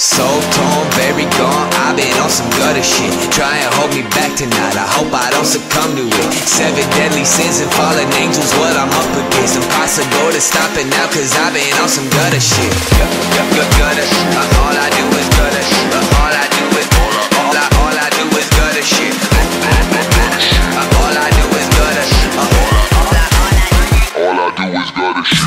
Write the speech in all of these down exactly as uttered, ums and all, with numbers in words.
So torn, very gone, I've been on some gutter shit. Try and hold me back tonight, I hope I don't succumb to it. Seven deadly sins and fallen angels, what I'm up against. Impossible to stop it now, cause I've been on some gutter shit. Gutter shit, all I do is gutter shit. All I do is, all I, all I do is gutter shit. All I do is gutter shit. All I do is gutter shit.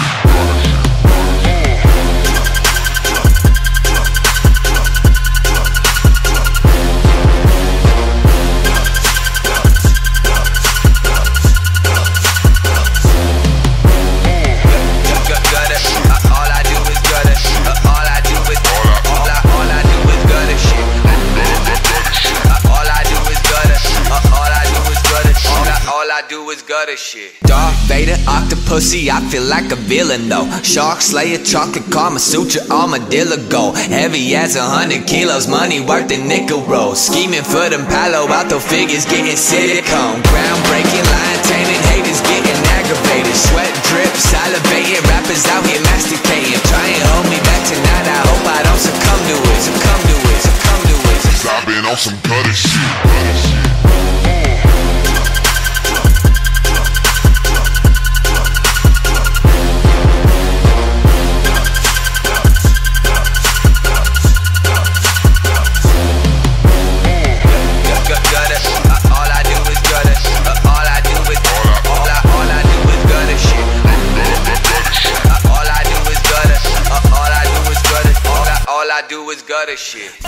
Shit. Darth Vader, Octopussy, I feel like a villain though. Shark Slayer, Chocolate Karma Sutra, Armadillo go. Heavy as a hundred kilos, money worth a nickel roll. Scheming for them Palo Alto figures, getting silicone. Groundbreaking, lion taming, haters getting aggravated. Sweat drip, salivating, rappers out here masticating. Try and hold me back tonight, I hope I don't succumb to it. Succumb to it, succumb to it. I've been on some gutter shit.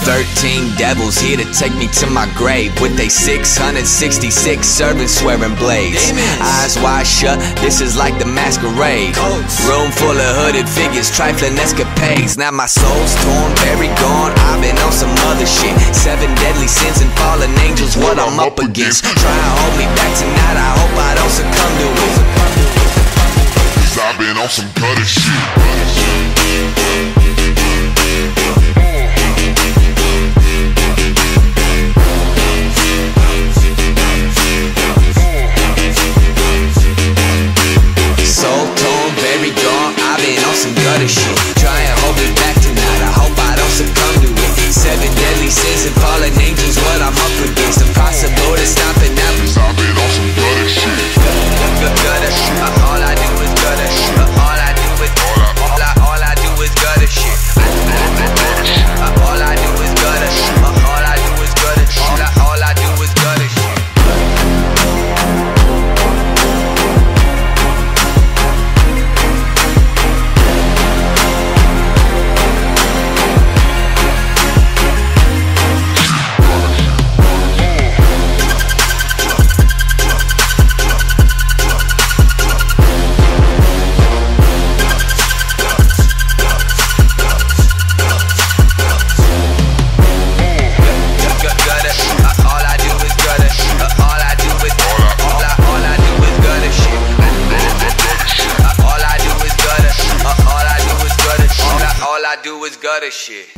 Thirteen devils here to take me to my grave with they six hundred sixty-six servants swearing blades. Eyes wide shut, this is like the masquerade. Room full of hooded figures, trifling escapades. Now my soul's torn, very gone, I've been on some other shit. Seven deadly sins and fallen angels, what I'm up against. Try and hold me back tonight, I hope I don't succumb to it. Cause I've been on some gutter shit.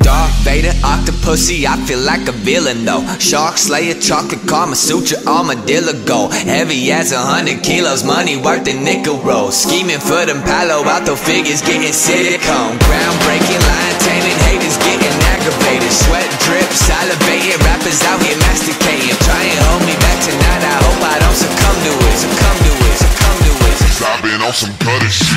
Darth Vader, Octopussy, I feel like a villain though. Shark Slayer, Chocolate Karma Sutra, Armadillo go. Heavy as a hundred kilos, money worth a nickel roll. Scheming for them Palo Alto figures, getting silicone. Groundbreaking, lion taming, haters getting aggravated. Sweat drip, salivating, rappers out here masticating. Try and hold me back tonight, I hope I don't succumb to it. Succumb to it, succumb to it. Cause I've been on some gutter shit.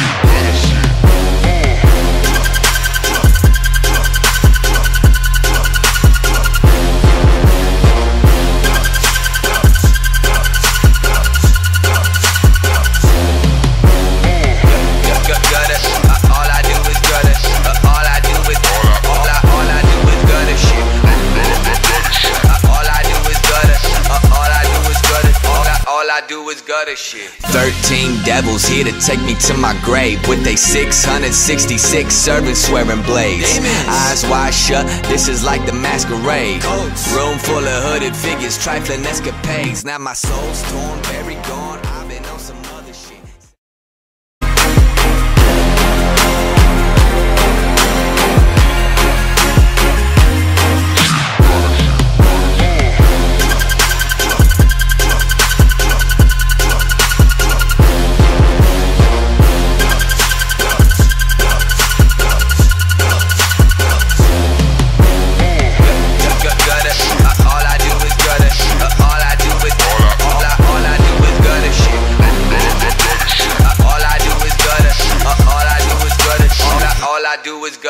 Thirteen devils here to take me to my grave with they six hundred sixty-six servants swearing blades. Eyes wide shut, this is like the masquerade. Room full of hooded figures, trifling escapades. Now my soul's torn, very gone. I've been on some other shit.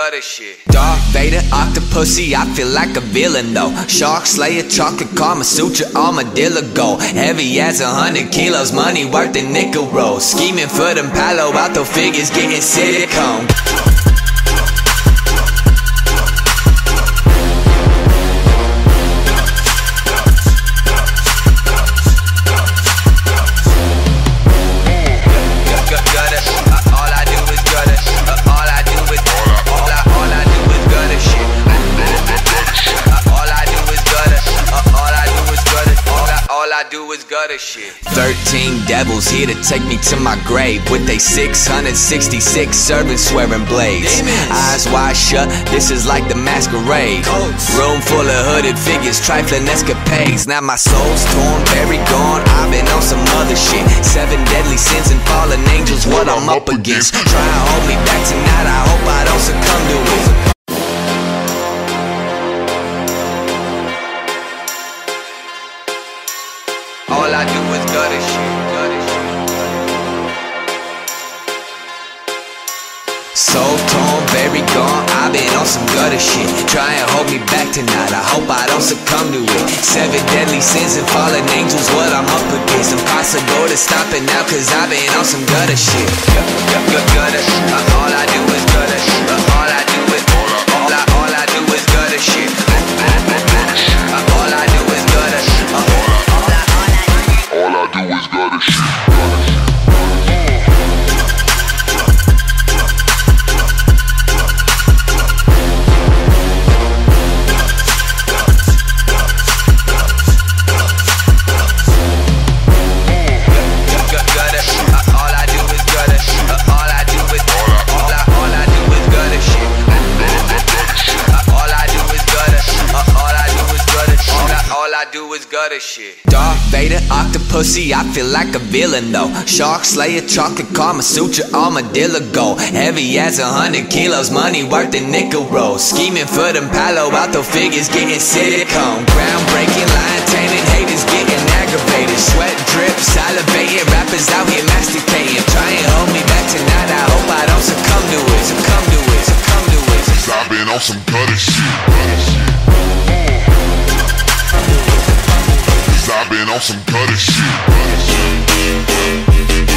love this shit. Darth Vader, Octopussy, I feel like a villain though. Shark Slayer, Chocolate Karma Sutra, Armadillo gold. Heavy as a hundred kilos, money worth a nickel roll. Scheming for them Palo Alto figures, getting silicone. Thirteen devils here to take me to my grave with they six hundred sixty-six servants swearing blades. Themis. Eyes wide shut, this is like the masquerade. Coats. Room full of hooded figures, trifling escapades. Now my soul's torn, buried, gone, I've been on some other shit. Seven deadly sins and fallen angels, what I'm up against. Try to hold me back tonight, I hope I don't succumb to it. All I do is gut and shit. Soul torn, very gone, I've been on some gutter shit. Try and hold me back tonight, I hope I don't succumb to it. Seven deadly sins and fallen angels, what I'm up against. Impossible to stop it now, cause I've been on some gutter shit. Gutter shit, all I do is gutter shit. All I do is, all I, all I do is gutter shit. All I do is gutter shit. Do is gotta shit. Shit. Darth Vader, Octopussy, I feel like a villain though. Shark Slayer, Chocolate Karma Sutra, Armadillo gold. Heavy as a hundred kilos, money worth a nickel roll. Scheming for them Palo Alto figures, getting silicone. Groundbreaking, lion taming, haters getting aggravated. Sweat drip, salivating, rappers out here masticating. Try and hold me back tonight, I hope I don't succumb to it. Succumb to it, succumb to it. I've been on some gutter shit, gutter shit. I've been on some gutter shit.